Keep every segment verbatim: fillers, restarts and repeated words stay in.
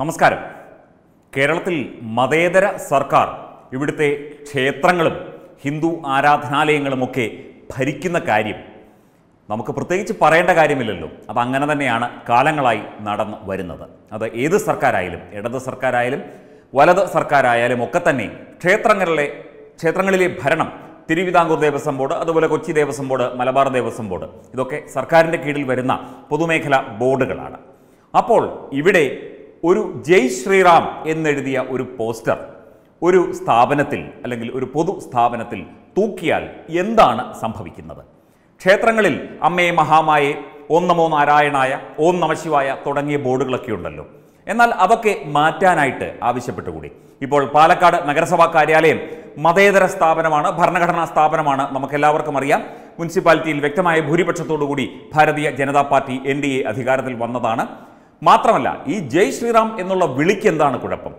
നമസ്കാരം. കേരളത്തിൽ മതേതര സർക്കാർ ഇവിടുത്തെ ക്ഷേത്രങ്ങളും ഹിന്ദു ആരാധനാലയങ്ങളുമൊക്കെ ഭരിക്കുന്ന കാര്യം നമുക്ക് പ്രത്യേകിച്ച് പറയേണ്ട കാര്യമില്ലല്ലോ. അത് അങ്ങനെ തന്നെയാണ് കാലങ്ങളായി നടന്നു വരുന്നത്. അത് ഏത് സർക്കാരായാലും, ഇടത് സർക്കാരായാലും വലത് സർക്കാരായാലും ഒക്കെ തന്നെ ക്ഷേത്രങ്ങളിലെ ക്ഷേത്രങ്ങളിലെ ഭരണം തിരുവിതാംകൂർ ദേവസ്വം ബോർഡ്, അതുപോലെ കൊച്ചി ദേവസ്വം ബോർഡ്, മലബാർ ദേവസ്വം ബോർഡ്, ഇതൊക്കെ സർക്കാരിൻ്റെ കീഴിൽ വരുന്ന പൊതുമേഖലാ ബോർഡുകളാണ്. അപ്പോൾ ഇവിടെ ഒരു ജയ് ശ്രീറാം എന്നെഴുതിയ ഒരു പോസ്റ്റർ ഒരു സ്ഥാപനത്തിൽ അല്ലെങ്കിൽ ഒരു പൊതു സ്ഥാപനത്തിൽ തൂക്കിയാൽ എന്താണ് സംഭവിക്കുന്നത്? ക്ഷേത്രങ്ങളിൽ അമ്മയെ മഹാമായെ, ഓം നമോ നാരായണായ, ഓം നമശിവായ തുടങ്ങിയ ബോർഡുകളൊക്കെ ഉണ്ടല്ലോ. എന്നാൽ അതൊക്കെ മാറ്റാനായിട്ട് ആവശ്യപ്പെട്ടുകൂടി. ഇപ്പോൾ പാലക്കാട് നഗരസഭാ കാര്യാലയം മതേതര സ്ഥാപനമാണ്, ഭരണഘടനാ സ്ഥാപനമാണ്, നമുക്കെല്ലാവർക്കും അറിയാം. മുനിസിപ്പാലിറ്റിയിൽ വ്യക്തമായ ഭൂരിപക്ഷത്തോടുകൂടി Bharatiya Janata Party N D A അധികാരത്തിൽ വന്നതാണ്. മാത്രമല്ല, ഈ ജയ് ശ്രീറാം എന്നുള്ള വിളിക്ക് എന്താണ് കുഴപ്പം?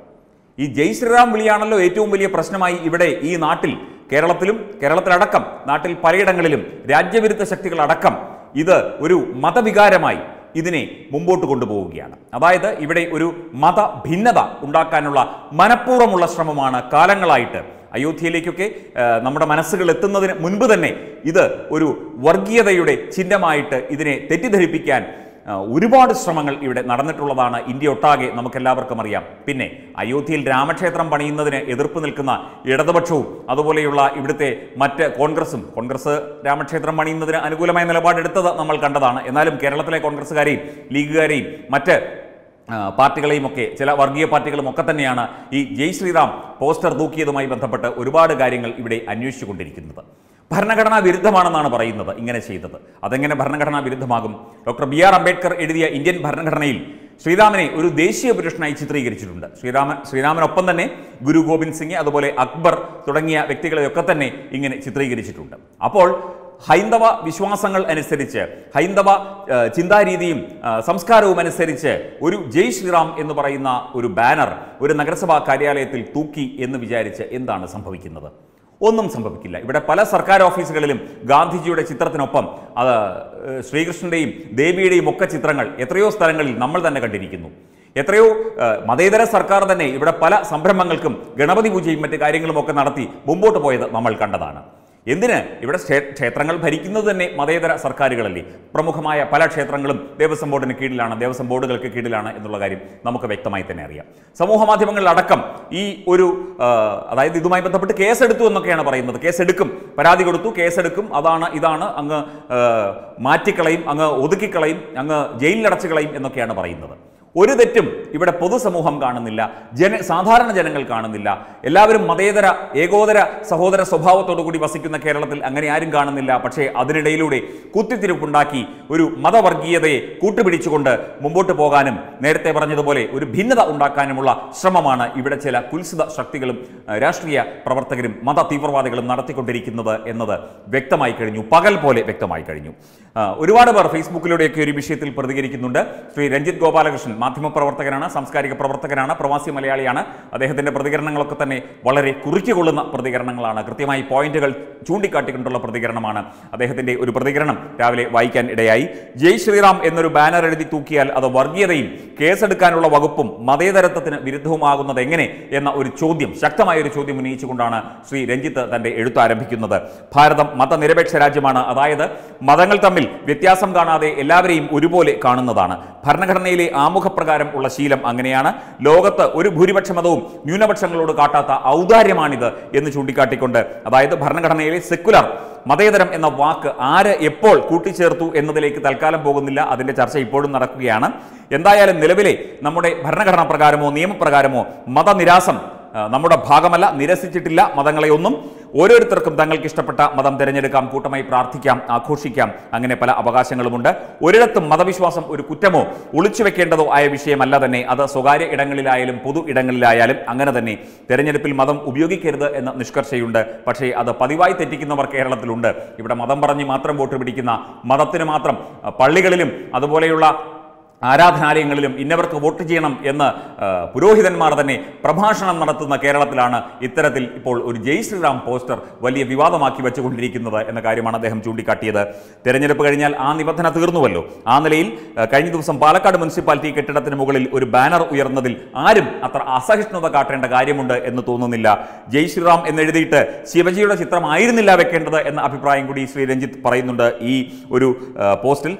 ഈ ജയ് ശ്രീറാം വിളിയാണല്ലോ ഏറ്റവും വലിയ പ്രശ്നമായി ഇവിടെ ഈ നാട്ടിൽ, കേരളത്തിലും കേരളത്തിലടക്കം നാട്ടിൽ പലയിടങ്ങളിലും രാജ്യവിരുദ്ധ ശക്തികളടക്കം ഇത് ഒരു മതവികാരമായി ഇതിനെ മുമ്പോട്ട് കൊണ്ടുപോവുകയാണ്. അതായത് ഇവിടെ ഒരു മത ഭിന്നത ഉണ്ടാക്കാനുള്ള മനഃപൂർവ്വമുള്ള ശ്രമമാണ് കാലങ്ങളായിട്ട്. അയോധ്യയിലേക്കൊക്കെ നമ്മുടെ മനസ്സുകൾ എത്തുന്നതിന് മുൻപ് തന്നെ ഇത് ഒരു വർഗീയതയുടെ ചിഹ്നമായിട്ട് ഇതിനെ തെറ്റിദ്ധരിപ്പിക്കാൻ ഒരുപാട് ശ്രമങ്ങൾ ഇവിടെ നടന്നിട്ടുള്ളതാണ്. ഇന്ത്യ ഒട്ടാകെ നമുക്കെല്ലാവർക്കും അറിയാം. പിന്നെ അയോധ്യയിൽ രാമക്ഷേത്രം പണിയുന്നതിന് എതിർപ്പ് നിൽക്കുന്ന ഇടതുപക്ഷവും അതുപോലെയുള്ള ഇവിടുത്തെ മറ്റ് കോൺഗ്രസും, കോൺഗ്രസ് രാമക്ഷേത്രം പണിയുന്നതിന് അനുകൂലമായ നിലപാടെടുത്തത് നമ്മൾ കണ്ടതാണ്. എന്നാലും കേരളത്തിലെ കോൺഗ്രസ്സുകാരെയും ലീഗുകാരെയും മറ്റ് പാർട്ടികളെയുമൊക്കെ, ചില വർഗീയ പാർട്ടികളുമൊക്കെ തന്നെയാണ് ഈ ജയ് ശ്രീറാം പോസ്റ്റർ തൂക്കിയതുമായി ബന്ധപ്പെട്ട് ഒരുപാട് കാര്യങ്ങൾ ഇവിടെ അന്വേഷിച്ചുകൊണ്ടിരിക്കുന്നത്. ഭരണഘടനാ വിരുദ്ധമാണെന്നാണ് പറയുന്നത് ഇങ്ങനെ ചെയ്തത്. അതെങ്ങനെ ഭരണഘടനാ വിരുദ്ധമാകും? ഡോക്ടർ ബി ആർ അംബേദ്കർ എഴുതിയ ഇന്ത്യൻ ഭരണഘടനയിൽ ശ്രീരാമനെ ഒരു ദേശീയ പുരുഷനായി ചിത്രീകരിച്ചിട്ടുണ്ട്. ശ്രീരാമൻ ശ്രീരാമനൊപ്പം തന്നെ ഗുരു ഗോവിന്ദ് സിംഗ്, അതുപോലെ അക്ബർ തുടങ്ങിയ വ്യക്തികളെയൊക്കെ തന്നെ ഇങ്ങനെ ചിത്രീകരിച്ചിട്ടുണ്ട്. അപ്പോൾ ഹൈന്ദവ വിശ്വാസങ്ങൾ അനുസരിച്ച്, ഹൈന്ദവ ചിന്താരീതിയും സംസ്കാരവും അനുസരിച്ച് ഒരു ജയ് ശ്രീറാം എന്ന് പറയുന്ന ഒരു ബാനർ ഒരു നഗരസഭാ കാര്യാലയത്തിൽ തൂക്കി എന്ന് വിചാരിച്ച് എന്താണ് സംഭവിക്കുന്നത്? ഒന്നും സംഭവിക്കില്ല. ഇവിടെ പല സർക്കാർ ഓഫീസുകളിലും ഗാന്ധിജിയുടെ ചിത്രത്തിനൊപ്പം അത് ശ്രീകൃഷ്ണൻ്റെയും ദേവിയുടെയും ഒക്കെ ചിത്രങ്ങൾ എത്രയോ സ്ഥലങ്ങളിൽ നമ്മൾ തന്നെ കണ്ടിരിക്കുന്നു. എത്രയോ മതേതര സർക്കാർ തന്നെ ഇവിടെ പല സംരംഭങ്ങൾക്കും ഗണപതി പൂജയും മറ്റു കാര്യങ്ങളുമൊക്കെ നടത്തി മുമ്പോട്ട് പോയത് നമ്മൾ കണ്ടതാണ്. എന്തിന്? ഇവിടെ ക്ഷേത്രങ്ങൾ ഭരിക്കുന്നത് തന്നെ മതേതര സർക്കാരുകളല്ലേ. പ്രമുഖമായ പല ക്ഷേത്രങ്ങളും ദേവസ്വം ബോർഡിന് കീഴിലാണ്, ദേവസ്വം ബോർഡുകൾക്ക് കീഴിലാണ് എന്നുള്ള കാര്യം നമുക്ക് വ്യക്തമായി തന്നെ അറിയാം. സമൂഹ മാധ്യമങ്ങളിലടക്കം ഈ ഒരു അതായത് ഇതുമായി ബന്ധപ്പെട്ട് കേസെടുത്തു എന്നൊക്കെയാണ് പറയുന്നത്. കേസെടുക്കും, പരാതി കൊടുത്തു, കേസെടുക്കും, അതാണ് ഇതാണ്, അങ്ങ് മാറ്റിക്കളയും, അങ്ങ് ഒതുക്കിക്കളയും, അങ്ങ് ജയിലിലടച്ചു കളയും എന്നൊക്കെയാണ് പറയുന്നത്. ഒരു തെറ്റും ഇവിടെ പൊതുസമൂഹം കാണുന്നില്ല, ജന സാധാരണ ജനങ്ങൾ കാണുന്നില്ല. എല്ലാവരും മതേതര ഏകോദര സഹോദര സ്വഭാവത്തോടു കൂടി വസിക്കുന്ന കേരളത്തിൽ അങ്ങനെ ആരും കാണുന്നില്ല. പക്ഷേ അതിനിടയിലൂടെ കുത്തിത്തിരിപ്പുണ്ടാക്കി ഒരു മതവർഗീയതയെ കൂട്ടുപിടിച്ചുകൊണ്ട് മുമ്പോട്ട് പോകാനും നേരത്തെ പറഞ്ഞതുപോലെ ഒരു ഭിന്നത ഉണ്ടാക്കാനുമുള്ള ശ്രമമാണ് ഇവിടെ ചില കുൽസിത ശക്തികളും രാഷ്ട്രീയ പ്രവർത്തകരും മത തീവ്രവാദികളും നടത്തിക്കൊണ്ടിരിക്കുന്നത് എന്നത് വ്യക്തമായി കഴിഞ്ഞു, പകൽ പോലെ വ്യക്തമായി കഴിഞ്ഞു. ഒരുപാട് പേർ ഫേസ്ബുക്കിലൂടെയൊക്കെ ഒരു വിഷയത്തിൽ പ്രതികരിക്കുന്നുണ്ട്. ശ്രീ രഞ്ജിത് ഗോപാലകൃഷ്ണൻ മാധ്യമപ്രവർത്തകനാണ്, സാംസ്കാരിക പ്രവർത്തകനാണ്, പ്രവാസി മലയാളിയാണ്. അദ്ദേഹത്തിൻ്റെ പ്രതികരണങ്ങളൊക്കെ തന്നെ വളരെ കുറിച്ചുകൊള്ളുന്ന പ്രതികരണങ്ങളാണ്. കൃത്യമായി പോയിന്റുകൾ ചൂണ്ടിക്കാട്ടിക്കൊണ്ടുള്ള പ്രതികരണമാണ്. അദ്ദേഹത്തിൻ്റെ ഒരു പ്രതികരണം രാവിലെ വായിക്കാൻ ഇടയായി. ജയ് ശ്രീറാം എന്നൊരു ബാനർ എഴുതി തൂക്കിയാൽ അത് വർഗീയതയും കേസെടുക്കാനുള്ള വകുപ്പും മതേതരത്വത്തിന് വിരുദ്ധവുമാകുന്നത് എങ്ങനെ എന്ന ഒരു ചോദ്യം, ശക്തമായ ഒരു ചോദ്യം ഉന്നയിച്ചുകൊണ്ടാണ് ശ്രീ രഞ്ജിത്ത് തൻ്റെ എഴുത്ത് ആരംഭിക്കുന്നത്. ഭാരതം മതനിരപേക്ഷ രാജ്യമാണ്. അതായത് മതങ്ങൾ തമ്മിൽ വ്യത്യാസം കാണാതെ എല്ലാവരെയും ഒരുപോലെ കാണുന്നതാണ്. ഭരണഘടനയിലെ ആമുഖ പ്രകാരം ഉള്ള ശീലം അങ്ങനെയാണ്. ലോകത്ത് ഒരു ഭൂരിപക്ഷ മതവും ന്യൂനപക്ഷങ്ങളോട് കാട്ടാത്ത ഔദാര്യമാണിത് എന്ന് ചൂണ്ടിക്കാട്ടിക്കൊണ്ട്, അതായത് ഭരണഘടനയിലെ സെക്കുലർ മതേതരം എന്ന വാക്ക് ആര് എപ്പോൾ കൂട്ടിച്ചേർത്തു എന്നതിലേക്ക് തൽക്കാലം പോകുന്നില്ല. അതിൻ്റെ ചർച്ച ഇപ്പോഴും നടക്കുകയാണ്. എന്തായാലും നിലവിലെ നമ്മുടെ ഭരണഘടനാ പ്രകാരമോ നിയമപ്രകാരമോ മതനിരാസം നമ്മുടെ ഭാഗമല്ല, നിരസിച്ചിട്ടില്ല മതങ്ങളെയൊന്നും. ഓരോരുത്തർക്കും തങ്ങൾക്ക് ഇഷ്ടപ്പെട്ട മതം തിരഞ്ഞെടുക്കാം, കൂട്ടമായി പ്രാർത്ഥിക്കാം, ആഘോഷിക്കാം, അങ്ങനെ പല അവകാശങ്ങളുമുണ്ട്. ഒരിടത്തും മതവിശ്വാസം ഒരു കുറ്റമോ ഒളിച്ചു വെക്കേണ്ടതോ ആയ വിഷയമല്ല തന്നെ. അത് സ്വകാര്യ ഇടങ്ങളിലായാലും പൊതു ഇടങ്ങളിലായാലും അങ്ങനെ തന്നെ. തെരഞ്ഞെടുപ്പിൽ മതം ഉപയോഗിക്കരുത് എന്ന നിഷ്കർഷയുണ്ട്. പക്ഷേ അത് പതിവായി തെറ്റിക്കുന്നവർ കേരളത്തിലുണ്ട്. ഇവിടെ മതം പറഞ്ഞ് മാത്രം വോട്ട് പിടിക്കുന്ന, മതത്തിന് മാത്രം പള്ളികളിലും അതുപോലെയുള്ള ആരാധനാലയങ്ങളിലും ഇന്നവർക്ക് വോട്ട് ചെയ്യണം എന്ന് പുരോഹിതന്മാർ തന്നെ പ്രഭാഷണം നടത്തുന്ന കേരളത്തിലാണ് ഇത്തരത്തിൽ ഇപ്പോൾ ഒരു ജയ് ശ്രീറാം പോസ്റ്റർ വലിയ വിവാദമാക്കി വെച്ചുകൊണ്ടിരിക്കുന്നത് എന്ന കാര്യമാണ് അദ്ദേഹം ചൂണ്ടിക്കാട്ടിയത്. തെരഞ്ഞെടുപ്പ് കഴിഞ്ഞാൽ ആ നിബന്ധന തീർന്നുവല്ലോ. ആ നിലയിൽ കഴിഞ്ഞ ദിവസം പാലക്കാട് മുനിസിപ്പാലിറ്റി കെട്ടിടത്തിന് മുകളിൽ ഒരു ബാനർ ഉയർന്നതിൽ ആരും അത്ര അസഹിഷ്ണുത കാട്ടേണ്ട കാര്യമുണ്ട് എന്ന് തോന്നുന്നില്ല. ജയ് ശ്രീറാം എന്നെഴുതിയിട്ട് ശിവജിയുടെ ചിത്രമായിരുന്നില്ല വെക്കേണ്ടത് എന്ന അഭിപ്രായം കൂടി ശ്രീ രഞ്ജിത്ത് പറയുന്നുണ്ട് ഈ ഒരു പോസ്റ്റിൽ.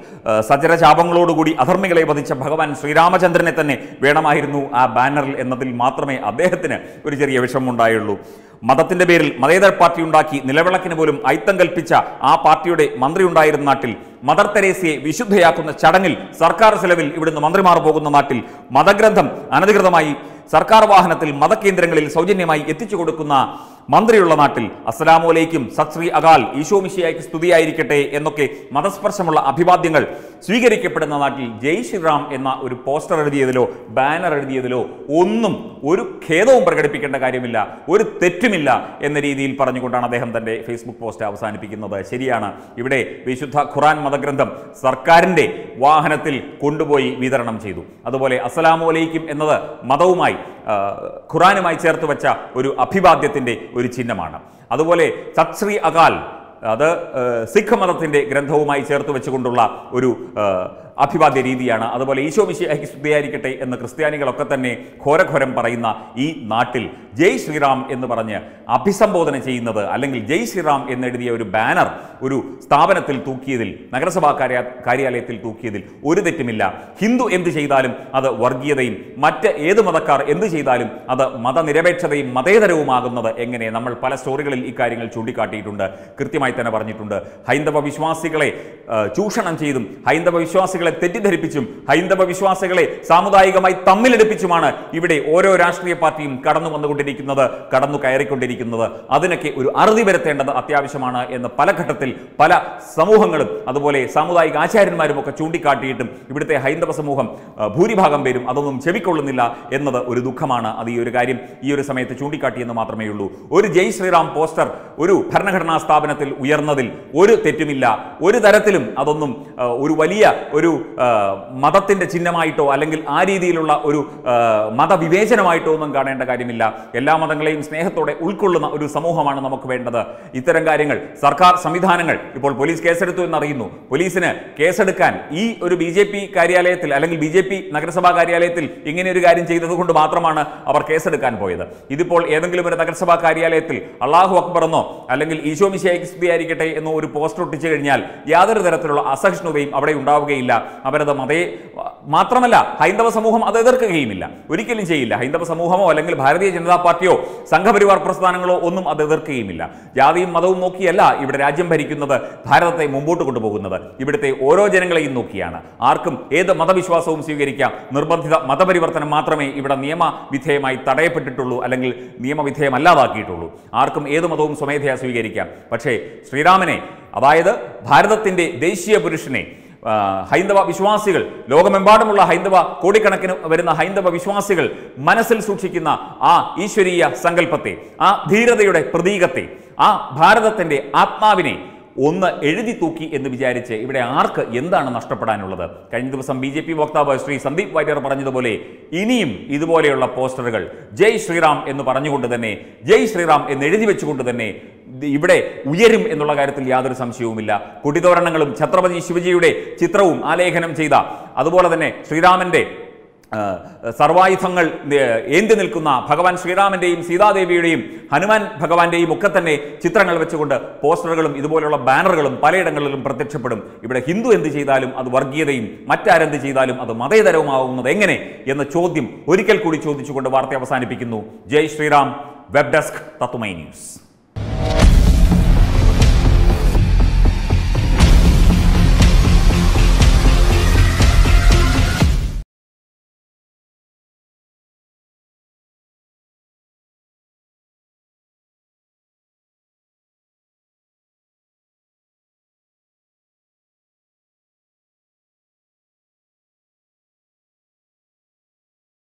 സചരചാപങ്ങളോടുകൂടി അധർമ്മികളെ വധിച്ച ഭഗവാൻ ശ്രീരാമചന്ദ്രനെ തന്നെ വേണമായിരുന്നു ആ ബാനറിൽ എന്നതിൽ മാത്രമേ അദ്ദേഹത്തിന് ഒരു ചെറിയ വിഷമമുണ്ടായുള്ളൂ. മതത്തിന്റെ പേരിൽ മതേതര പാർട്ടി ഉണ്ടാക്കി നിലവിളക്കിന് പോലും അയിത്തം കൽപ്പിച്ച ആ പാർട്ടിയുടെ മന്ത്രി ഉണ്ടായിരുന്ന നാട്ടിൽ, മദർ തെരേസയെ വിശുദ്ധയാക്കുന്ന ചടങ്ങിൽ സർക്കാർ ചെലവിൽ ഇവിടുന്ന് മന്ത്രിമാർ പോകുന്ന നാട്ടിൽ, മതഗ്രന്ഥം അനധികൃതമായി സർക്കാർ വാഹനത്തിൽ മതകേന്ദ്രങ്ങളിൽ സൗജന്യമായി എത്തിച്ചു കൊടുക്കുന്ന മന്ത്രിയുള്ള നാട്ടിൽ, അസ്സലാമു അലൈക്കും, സത് ശ്രീ അകാൽ, ഈശോമിശിയായ്ക്ക് സ്തുതിയായിരിക്കട്ടെ എന്നൊക്കെ മതസ്പർശമുള്ള അഭിവാദ്യങ്ങൾ സ്വീകരിക്കപ്പെടുന്ന നാട്ടിൽ ജയ് ശ്രീറാം എന്ന ഒരു പോസ്റ്റർ എഴുതിയതിലോ ബാനർ എഴുതിയതിലോ ഒന്നും ഒരു ഖേദവും പ്രകടിപ്പിക്കേണ്ട കാര്യമില്ല, ഒരു തെറ്റുമില്ല എന്ന രീതിയിൽ പറഞ്ഞുകൊണ്ടാണ് അദ്ദേഹം തൻ്റെ ഫേസ്ബുക്ക് പോസ്റ്റ് അവസാനിപ്പിക്കുന്നത്. ശരിയാണ്, ഇവിടെ വിശുദ്ധ ഖുറാൻ മതഗ്രന്ഥം സർക്കാരിൻ്റെ വാഹനത്തിൽ കൊണ്ടുപോയി വിതരണം ചെയ്തു. അതുപോലെ അസ്സലാമു അലൈക്കും എന്നത് മതവുമായി ഖുറാനുമായി ചേർത്ത് വച്ച ഒരു അഭിവാദ്യത്തിൻ്റെ ഒരു ചിഹ്നമാണ്. അതുപോലെ സത് ശ്രീ അകാൽ, അത് സിഖ് മതത്തിൻ്റെ ഗ്രന്ഥവുമായി ചേർത്ത് വെച്ചുകൊണ്ടുള്ള ഒരു അഭിവാദ്യ രീതിയാണ്. അതുപോലെ ഈശോമിശിഹായ്ക്ക് സ്തുതിയായിരിക്കട്ടെ എന്ന് ക്രിസ്ത്യാനികളൊക്കെ തന്നെ ഘോരഘോരം പറയുന്ന ഈ നാട്ടിൽ ജയ് ശ്രീറാം എന്ന് പറഞ്ഞ് അഭിസംബോധന ചെയ്യുന്നത്, അല്ലെങ്കിൽ ജയ് ശ്രീറാം എന്നെഴുതിയ ഒരു ബാനർ ഒരു സ്ഥാപനത്തിൽ തൂക്കിയതിൽ, നഗരസഭാ കാര്യ കാര്യാലയത്തിൽ തൂക്കിയതിൽ ഒരു തെറ്റുമില്ല. ഹിന്ദു എന്ത് ചെയ്താലും അത് വർഗീയതയും മറ്റ് ഏത് മതക്കാർ എന്ത് ചെയ്താലും അത് മതനിരപേക്ഷതയും മതേതരവുമാകുന്നത് എങ്ങനെ? നമ്മൾ പല സ്റ്റോറികളിൽ ഇക്കാര്യങ്ങൾ ചൂണ്ടിക്കാട്ടിയിട്ടുണ്ട്, കൃത്യമായി തന്നെ പറഞ്ഞിട്ടുണ്ട്. ഹൈന്ദവ വിശ്വാസികളെ ചൂഷണം ചെയ്തും ഹൈന്ദവ വിശ്വാസികളെ തെറ്റിദ്ധരിപ്പിച്ചും ഹൈന്ദവ വിശ്വാസികളെ സാമുദായികമായി തമ്മിലെടുപ്പിച്ചുമാണ് ഇവിടെ ഓരോ രാഷ്ട്രീയ പാർട്ടിയും കടന്നു വന്നുകൊണ്ടിരിക്കുന്നത്, കടന്നു കയറിക്കൊണ്ടിരിക്കുന്നത്. അതിനൊക്കെ ഒരു അറുതി വരുത്തേണ്ടത് അത്യാവശ്യമാണ് എന്ന് പല ഘട്ടത്തിൽ പല സമൂഹങ്ങളും അതുപോലെ സാമുദായിക ആചാര്യന്മാരും ഒക്കെ ചൂണ്ടിക്കാട്ടിയിട്ടും ഇവിടുത്തെ ഹൈന്ദവ സമൂഹം ഭൂരിഭാഗം പേരും അതൊന്നും ചെവിക്കൊള്ളുന്നില്ല എന്നത് ഒരു ദുഃഖമാണ്. അത് ഈ ഒരു കാര്യം ഈ ഒരു സമയത്ത് ചൂണ്ടിക്കാട്ടിയെന്ന് മാത്രമേ ഉള്ളൂ. ഒരു ജയ് ശ്രീറാം പോസ്റ്റർ ഒരു ഭരണഘടനാ സ്ഥാപനത്തിൽ ഉയർന്നതിൽ ഒരു തെറ്റുമില്ല. ഒരു തരത്തിലും അതൊന്നും ഒരു വലിയ ഒരു മതത്തിൻ്റെ ചിഹ്നമായിട്ടോ അല്ലെങ്കിൽ ആ രീതിയിലുള്ള ഒരു മതവിവേചനമായിട്ടോ ഒന്നും കാണേണ്ട കാര്യമില്ല. എല്ലാ മതങ്ങളെയും സ്നേഹത്തോടെ ഉൾക്കൊള്ളുന്ന ഒരു സമൂഹമാണ് നമുക്ക് വേണ്ടത്. ഇത്തരം കാര്യങ്ങൾ സർക്കാർ സംവിധാനങ്ങൾ, ഇപ്പോൾ പോലീസ് കേസെടുത്തു എന്നറിയുന്നു, പോലീസിന് കേസെടുക്കാൻ ഈ ഒരു ബി ജെ പി കാര്യാലയത്തിൽ അല്ലെങ്കിൽ ബി ജെ പി നഗരസഭാ കാര്യാലയത്തിൽ ഇങ്ങനെ ഒരു കാര്യം ചെയ്തതുകൊണ്ട് മാത്രമാണ് അവർ കേസെടുക്കാൻ പോയത്. ഇതിപ്പോൾ ഏതെങ്കിലും ഒരു നഗരസഭാ കാര്യാലയത്തിൽ അള്ളാഹു അക്ബറെന്നോ അല്ലെങ്കിൽ ഈശോമിശിഹായ്ക്ക് സ്തുതിയായിരിക്കട്ടെ എന്നോ ഒരു പോസ്റ്റർ ഒട്ടിച്ചു കഴിഞ്ഞാൽ യാതൊരു തരത്തിലുള്ള അസഹിഷ്ണുതയും അവിടെ ഉണ്ടാവുകയില്ല. അവരത് മതേ മാത്രമല്ല ഹൈന്ദവ സമൂഹം അത് എതിർക്കുകയുമില്ല, ഒരിക്കലും ചെയ്യില്ല. ഹൈന്ദവ സമൂഹമോ അല്ലെങ്കിൽ ഭാരതീയ ജനതാ പാർട്ടിയോ സംഘപരിവാർ പ്രസ്ഥാനങ്ങളോ ഒന്നും അത് എതിർക്കുകയുമില്ല. ജാതിയും മതവും നോക്കിയല്ല ഇവിടെ രാജ്യം ഭരിക്കുന്നത്, ഭാരതത്തെ മുമ്പോട്ട് കൊണ്ടുപോകുന്നത് ഇവിടുത്തെ ഓരോ ജനങ്ങളെയും നോക്കിയാണ്. ആർക്കും ഏത് മതവിശ്വാസവും സ്വീകരിക്കാം. നിർബന്ധിത മതപരിവർത്തനം മാത്രമേ ഇവിടെ നിയമവിധേയമായി തടയപ്പെട്ടിട്ടുള്ളൂ, അല്ലെങ്കിൽ നിയമവിധേയമല്ലാതാക്കിയിട്ടുള്ളൂ. ആർക്കും ഏത് മതവും സ്വമേധയാ സ്വീകരിക്കാം. പക്ഷേ ശ്രീരാമനെ, അതായത് ഭാരതത്തിൻ്റെ ദേശീയ പുരുഷനെ, ഹൈന്ദവ വിശ്വാസികൾ, ലോകമെമ്പാടുമുള്ള ഹൈന്ദവ കോടിക്കണക്കിന് വരുന്ന ഹൈന്ദവ വിശ്വാസികൾ മനസ്സിൽ സൂക്ഷിക്കുന്ന ആ ഈശ്വരീയ സങ്കല്പത്തെ, ആ ധീരതയുടെ പ്രതീകത്തെ, ആ ഭാരതത്തിൻ്റെ ആത്മാവിനെ ഒന്ന് എഴുതി തൂക്കി എന്ന് വിചാരിച്ച് ഇവിടെ ആർക്ക് എന്താണ് നഷ്ടപ്പെടാനുള്ളത്? കഴിഞ്ഞ ദിവസം ബി ജെ പി വക്താവ് ശ്രീ സന്ദീപ് വാര്യർ പറഞ്ഞതുപോലെ ഇനിയും ഇതുപോലെയുള്ള പോസ്റ്ററുകൾ ജയ് ശ്രീറാം എന്ന് പറഞ്ഞുകൊണ്ട് തന്നെ, ജയ് ശ്രീറാം എന്ന് എഴുതി വെച്ചുകൊണ്ട് തന്നെ ഇവിടെ ഉയരും എന്നുള്ള കാര്യത്തിൽ യാതൊരു സംശയവുമില്ല. കൊടിതോരണങ്ങളും ഛത്രപതി ശിവജിയുടെ ചിത്രവും ആലേഖനം ചെയ്ത, അതുപോലെ തന്നെ ശ്രീരാമൻ്റെ സർവായുധങ്ങൾ ഏന്തി നിൽക്കുന്ന ഭഗവാൻ ശ്രീരാമൻ്റെയും സീതാദേവിയുടെയും ഹനുമാൻ ഭഗവാന്റെയും ഒക്കെ തന്നെ ചിത്രങ്ങൾ വെച്ചുകൊണ്ട് പോസ്റ്ററുകളും ഇതുപോലെയുള്ള ബാനറുകളും പലയിടങ്ങളിലും പ്രത്യക്ഷപ്പെടും. ഇവിടെ ഹിന്ദു എന്ത് ചെയ്താലും അത് വർഗീയതയും മറ്റാരെന്ത് ചെയ്താലും അത് മതേതരവുമാവുന്നത് എങ്ങനെ എന്ന ചോദ്യം ഒരിക്കൽ കൂടി ചോദിച്ചുകൊണ്ട് വാർത്ത അവസാനിപ്പിക്കുന്നു. ജയ് ശ്രീറാം. വെബ് ഡെസ്ക് തത്തുമൈ ന്യൂസ്.